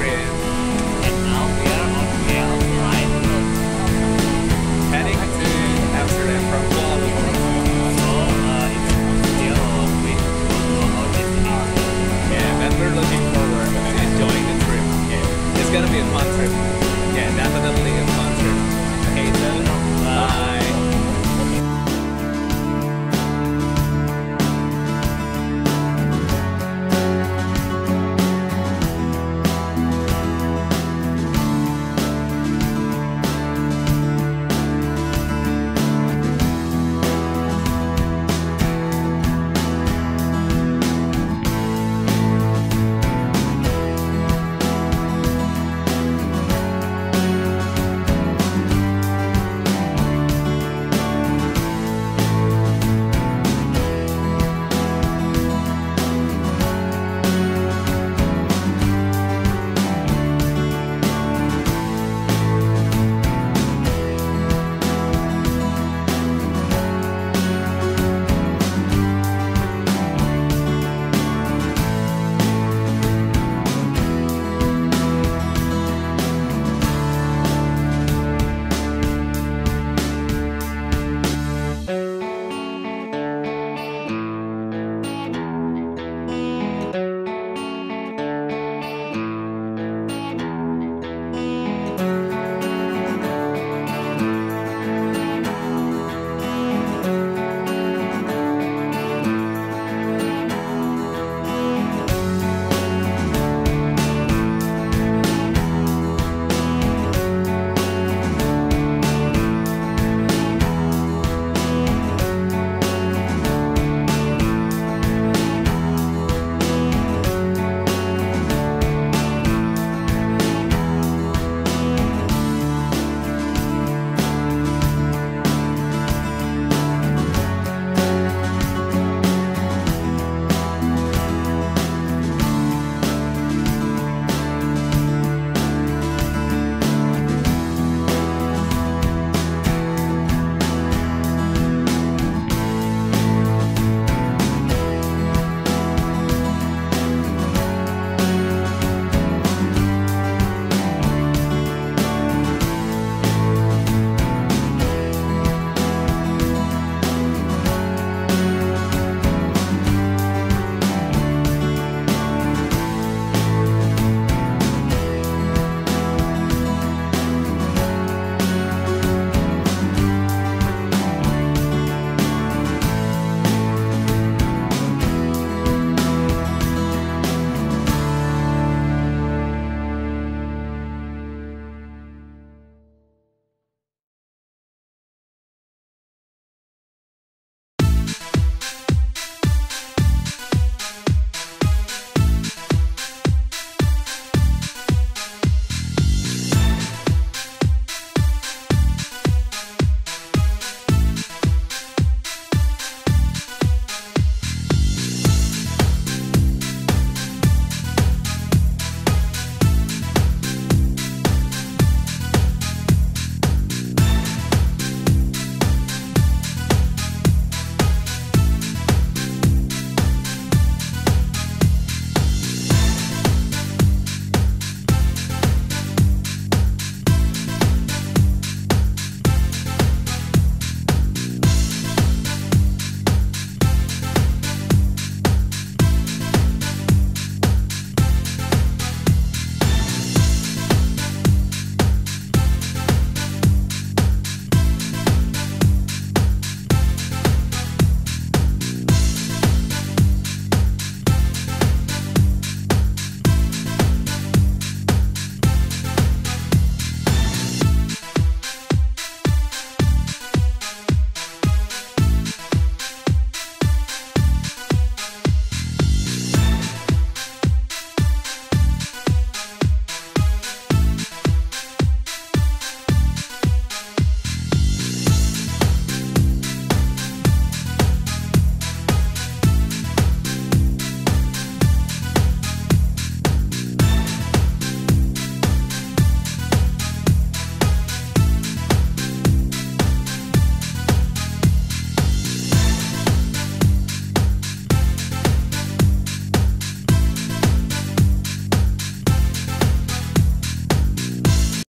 Red.